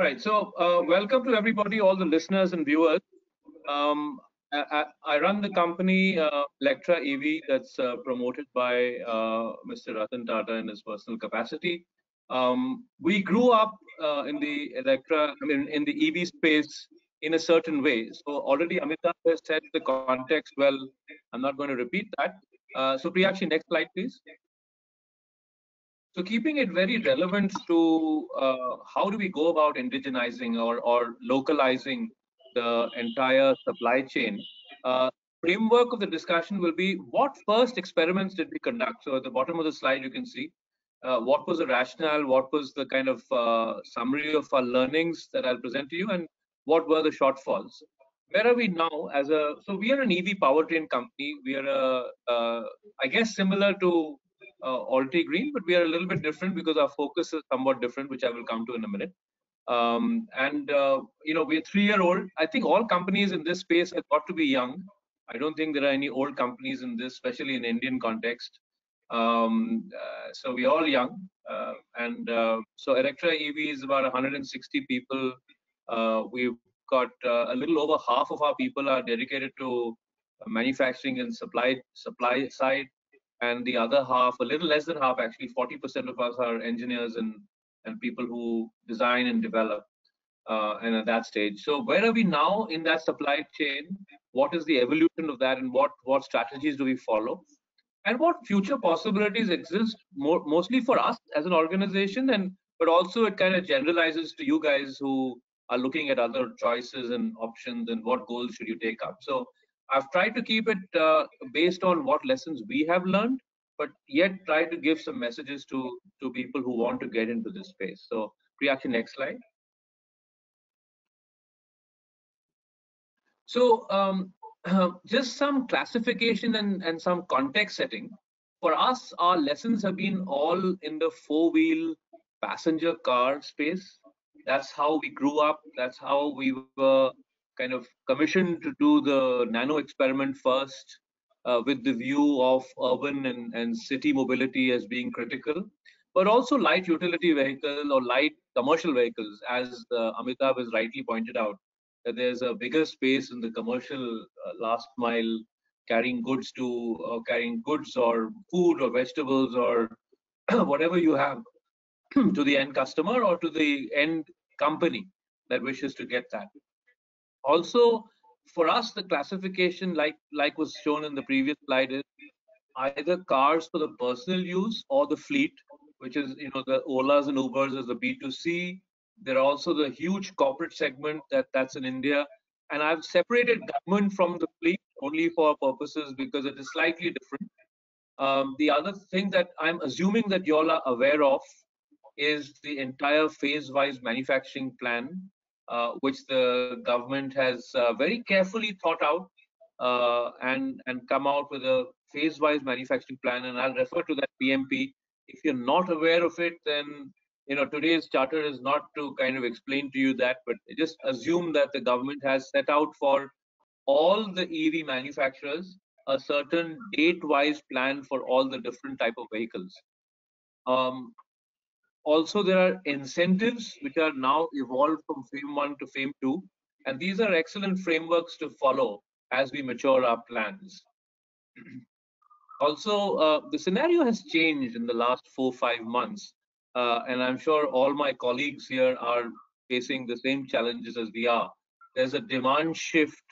All right, so welcome to everybody, all the listeners and viewers. I run the company Electra EV, that's promoted by Mr. Ratan Tata in his personal capacity. We grew up in the EV space in a certain way. So already Amitabh has said the context well. I'm not going to repeat that. So Priyakshi, next slide, please. So keeping it very relevant to how do we go about indigenizing or localizing the entire supply chain, framework of the discussion will be what first experiments did we conduct. So at the bottom of the slide, you can see what was the rationale, what was the kind of summary of our learnings that I'll present to you, and what were the shortfalls. Where are we now as a, so we are an EV powertrain company. We are, I guess, similar to Altigreen, but we are a little bit different because our focus is somewhat different, which I will come to in a minute. You know, we're 3-year-old. I think all companies in this space have got to be young. I don't think there are any old companies in this, especially in Indian context. So we're all young. So Electra EV is about 160 people. We've got a little over half of our people are dedicated to manufacturing and supply side. And the other half, a little less than half, actually 40% of us are engineers and people who design and develop and at that stage. So where are we now in that supply chain? What is the evolution of that and what strategies do we follow? And what future possibilities exist mostly for us as an organization, but also it kind of generalizes to you guys who are looking at other choices and options and what goals should you take up. So I've tried to keep it based on what lessons we have learned, but yet try to give some messages to people who want to get into this space. So Priyakshi, next slide. So just some classification and some context setting. For us, our lessons have been all in the 4-wheel passenger car space. That's how we grew up. That's how we were kind of commissioned to do the nano experiment first with the view of urban and city mobility as being critical, but also light utility vehicle or light commercial vehicles, as Amitabh has rightly pointed out, that there's a bigger space in the commercial last mile carrying goods or food or vegetables or whatever you have to the end customer or to the end company that wishes to get that. Also, for us, the classification, like was shown in the previous slide, is either cars for the personal use or the fleet, which is, you know, the Olas and Ubers is the B2C. There are also the huge corporate segment that's in India. And I've separated government from the fleet only for purposes because it is slightly different. The other thing that I'm assuming that you all are aware of is the entire phase-wise manufacturing plan, which the government has very carefully thought out and come out with a phase-wise manufacturing plan, and I'll refer to that PMP. If you're not aware of it, then you know today's charter is not to kind of explain to you that, but just assume that the government has set out for all the EV manufacturers a certain date-wise plan for all the different type of vehicles. Also, there are incentives which are now evolved from FAME 1 to FAME 2, and these are excellent frameworks to follow as we mature our plans. Also, the scenario has changed in the last 4-5 months, and I'm sure all my colleagues here are facing the same challenges as we are. There's a demand shift.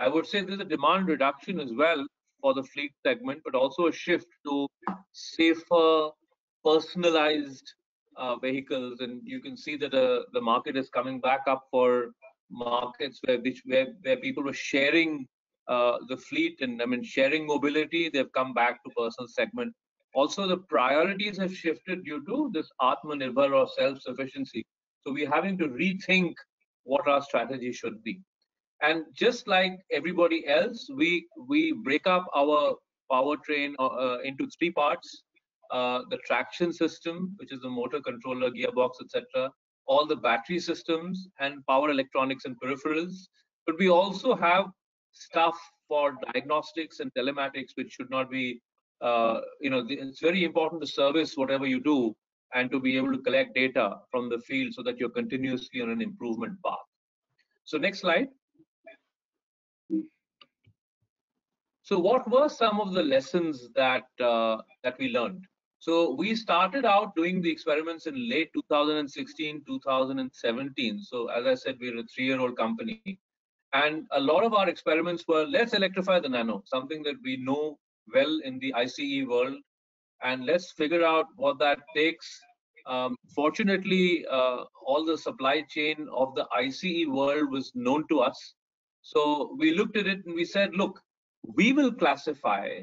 I would say there's a demand reduction as well for the fleet segment, but also a shift to safer, personalized vehicles, and you can see that the market is coming back up for markets where people were sharing the fleet and sharing mobility. They've come back to personal segment. Also, the priorities have shifted due to this Atmanirbhar or self-sufficiency. So we're having to rethink what our strategy should be. And just like everybody else, we break up our powertrain into 3 parts. The traction system, which is the motor, controller, gearbox, etc., all the battery systems and power electronics and peripherals. But we also have stuff for diagnostics and telematics, which should not be, it's very important to service whatever you do and to be able to collect data from the field so that you're continuously on an improvement path. So next slide. So what were some of the lessons that we learned? So we started out doing the experiments in late 2016, 2017. So as I said, we're a 3-year-old company. And a lot of our experiments were, let's electrify the nano, something that we know well in the ICE world, and let's figure out what that takes. Fortunately, all the supply chain of the ICE world was known to us. So we looked at it and we said, look, we will classify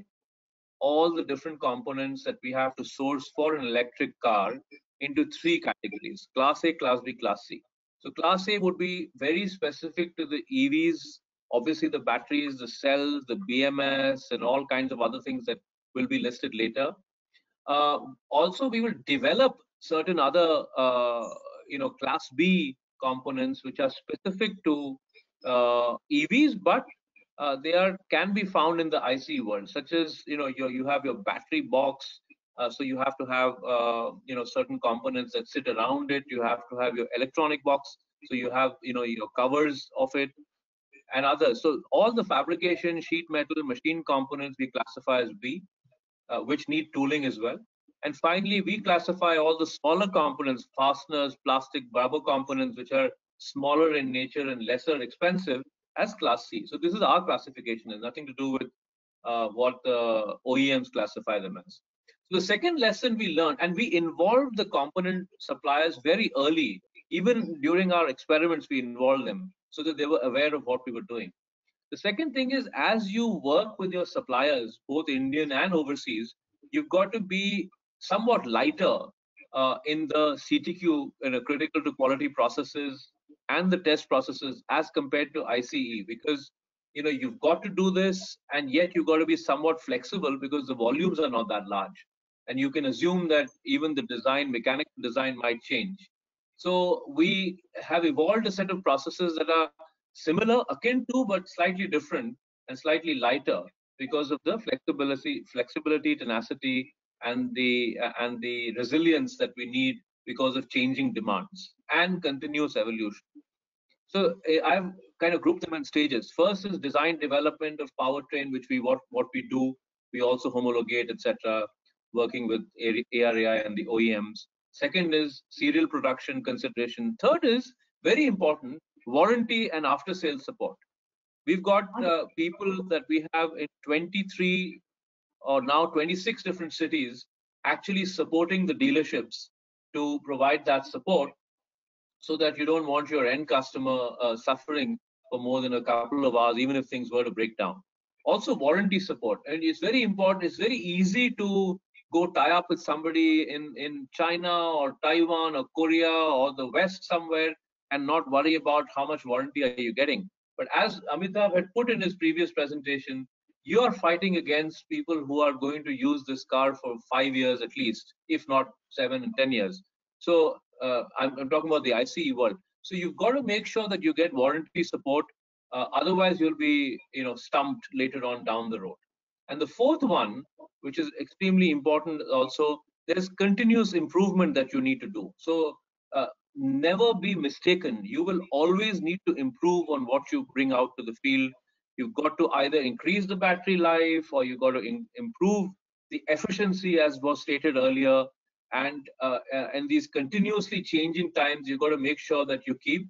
all the different components that we have to source for an electric car into 3 categories: Class A, Class B, Class C. So Class A would be very specific to the EVs, obviously the batteries, the cells, the BMS, and all kinds of other things that will be listed later. Also, we will develop certain other, Class B components which are specific to EVs, but they can be found in the ICE world, such as you have your battery box, so you have to have certain components that sit around it. You have to have your electronic box, so you have your covers of it and others. So all the fabrication, sheet metal, machine components we classify as B, which need tooling as well. And finally, we classify all the smaller components, fasteners, plastic, rubber components, which are smaller in nature and lesser expensive, as Class C. So this is our classification. It's nothing to do with what the OEMs classify them as. So the second lesson we learned, and we involved the component suppliers very early. Even during our experiments, we involved them so that they were aware of what we were doing. The second thing is, as you work with your suppliers, both Indian and overseas, you've got to be somewhat lighter in the CTQ, critical to quality processes, and the test processes as compared to ICE, because you've got to do this, and yet you've got to be somewhat flexible because the volumes are not that large, and you can assume that even the design, mechanical design, might change. So we have evolved a set of processes that are similar, akin to, but slightly different and slightly lighter because of the flexibility, tenacity, and the resilience that we need because of changing demands and continuous evolution. So I've kind of grouped them in stages. First is design development of powertrain, which what we do. We also homologate, etc., working with ARAI and the OEMs. Second is serial production consideration. Third is, very important, warranty and after-sales support. We've got people that we have in 23 or now 26 different cities actually supporting the dealerships to provide that support, so that you don't want your end customer suffering for more than a couple of hours, even if things were to break down. Also, warranty support. And it's very important. It's very easy to go tie up with somebody in China or Taiwan or Korea or the West somewhere and not worry about how much warranty are you getting. But as Amitabh had put in his previous presentation, you are fighting against people who are going to use this car for 5 years at least, if not 7 and 10 years. So I'm talking about the ICE world. So you've got to make sure that you get warranty support. Otherwise, you'll be stumped later on down the road. And the fourth one, which is extremely important also, there's continuous improvement that you need to do. So never be mistaken. You will always need to improve on what you bring out to the field. You've got to either increase the battery life, or you've got to improve the efficiency, as was stated earlier. And these continuously changing times, you've got to make sure that you keep.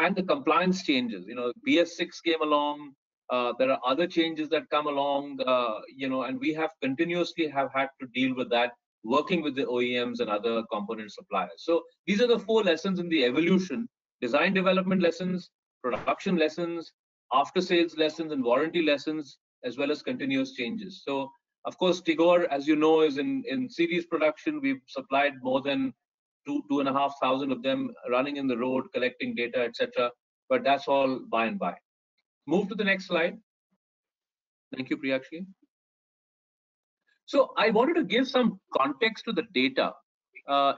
And the compliance changes. BS6 came along. There are other changes that come along. And we have continuously had to deal with that, working with the OEMs and other component suppliers. So these are the 4 lessons in the evolution: design development lessons, production lessons, after sales lessons, and warranty lessons, as well as continuous changes. So of course, Tigor, as you know, is in series production. We've supplied more than 2,500 of them, running in the road, collecting data, etc. But that's all by and by. Move to the next slide. Thank you, Priyakshi. So I wanted to give some context to the data.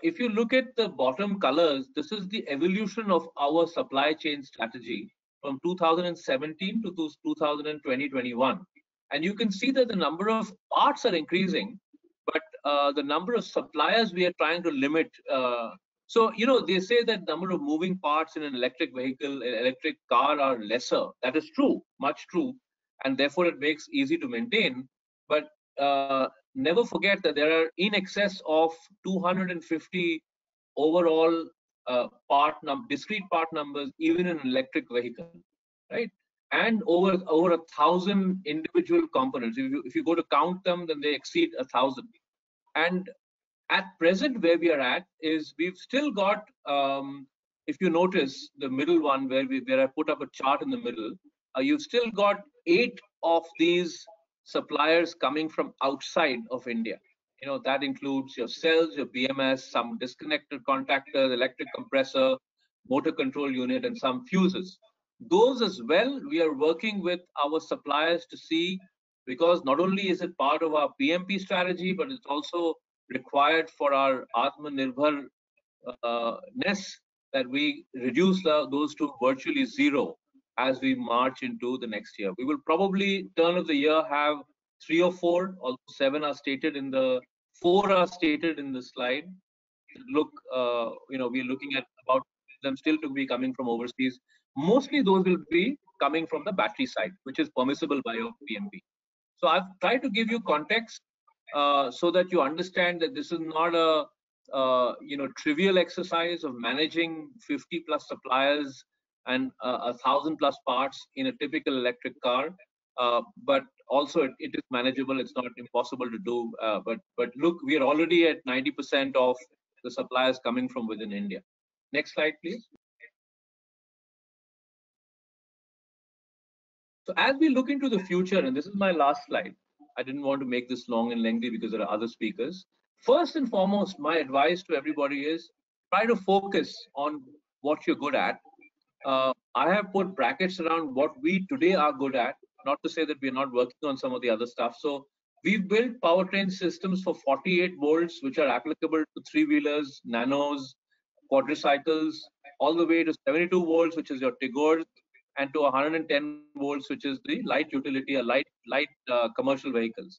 If you look at the bottom colors, this is the evolution of our supply chain strategy from 2017 to 2020-21, and you can see that the number of parts are increasing, but the number of suppliers we are trying to limit. So, you know, they say that number of moving parts in an electric vehicle, an electric car are lesser. That is true, much true, and therefore it makes easy to maintain. But never forget that there are in excess of 250 overall discrete part numbers, even in an electric vehicle, right? And over 1,000 individual components. If you go to count them, then they exceed 1,000. And at present, where we are at is we've still got, if you notice the middle one where I put up a chart in the middle, you've still got 8 of these suppliers coming from outside of India. You know, that includes your cells, your BMS, some disconnected contactors, electric compressor, motor control unit, and some fuses. Those as well, we are working with our suppliers to see, because not only is it part of our PMP strategy, but it's also required for our Atmanirbhar-ness that we reduce those to virtually zero as we march into the next year. We will probably turn of the year have 3 or 4, although 7 are stated in the 4 are stated in the slide. Look, you know, we're looking at about them still to be coming from overseas. Mostly those will be coming from the battery side, which is permissible by your PMP. So I've tried to give you context so that you understand that this is not a you know, trivial exercise of managing 50 plus suppliers and 1,000 plus parts in a typical electric car, but also it is manageable. It's not impossible to do. But look, we are already at 90% of the suppliers coming from within India. Next slide, please. So as we look into the future, and this is my last slide, I didn't want to make this long and lengthy because there are other speakers. First and foremost, my advice to everybody is try to focus on what you're good at. I have put brackets around what we today are good at, not to say that we're not working on some of the other stuff. So we've built powertrain systems for 48 volts, which are applicable to 3-wheelers, nanos, quadricycles, all the way to 72 volts, which is your Tigor, and to 110 volts, which is the light utility, or light commercial vehicles.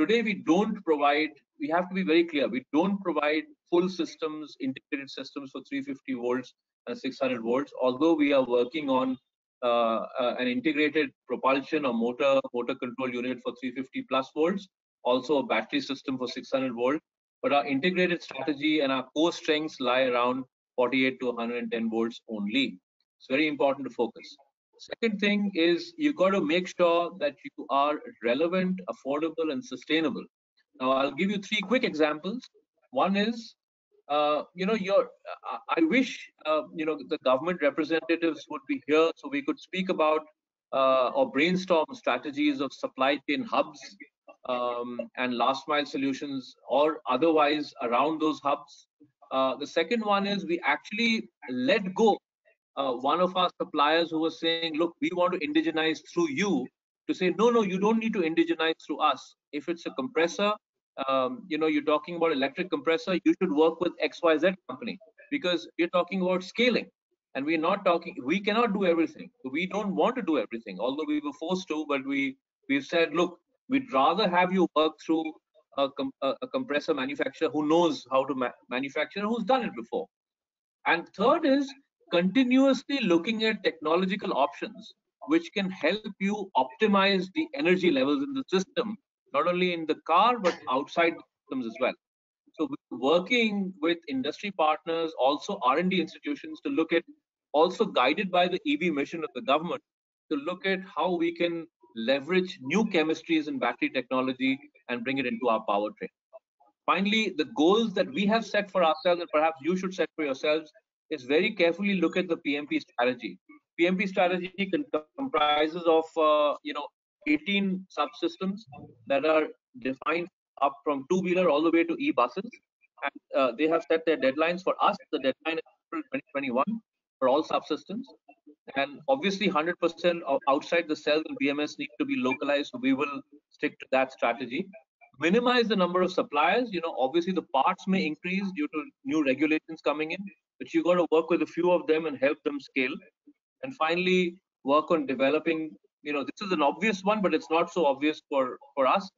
Today, we don't provide, we have to be very clear, we don't provide full systems, integrated systems for 350 volts and 600 volts, although we are working on an integrated propulsion or motor control unit for 350 plus volts, also a battery system for 600 volts. But our integrated strategy and our core strengths lie around 48 to 110 volts only. It's very important to focus. Second thing is you've got to make sure that you are relevant, affordable, and sustainable. Now, I'll give you 3 quick examples. One is, you know, I wish, you know, the government representatives would be here so we could speak about or brainstorm strategies of supply chain hubs and last mile solutions or otherwise around those hubs. The second one is we actually let go. One of our suppliers who was saying, look, we want to indigenize through you, to say, no, you don't need to indigenize through us. If it's a compressor, you know, you're talking about electric compressor, you should work with XYZ company, because we're talking about scaling and we're not talking, we cannot do everything. We don't want to do everything, although we were forced to, but we've said, look, we'd rather have you work through a compressor manufacturer who knows how to manufacture, who's done it before. And third is, continuously looking at technological options which can help you optimize the energy levels in the system, not only in the car, but outside systems as well. So working with industry partners, also R&D institutions, to look at, also guided by the EV mission of the government, to look at how we can leverage new chemistries in battery technology and bring it into our powertrain. Finally, the goals that we have set for ourselves, and perhaps you should set for yourselves, is very carefully look at the PMP strategy. PMP strategy comprises of, you know, 18 subsystems that are defined up from 2-wheeler all the way to e-buses. And they have set their deadlines. For us, the deadline is April 2021 for all subsystems. And obviously, 100% of outside the cells and BMS need to be localized. So we will stick to that strategy. Minimize the number of suppliers. You know, obviously the parts may increase due to new regulations coming in, but you got to work with a few of them and help them scale. And finally, work on developing, you know, this is an obvious one, but it's not so obvious for us,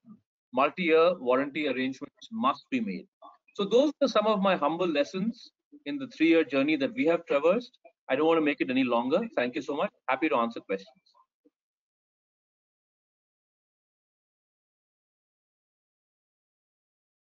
multi-year warranty arrangements must be made. So those are some of my humble lessons in the 3-year journey that we have traversed. I don't want to make it any longer. Thank you so much. Happy to answer questions.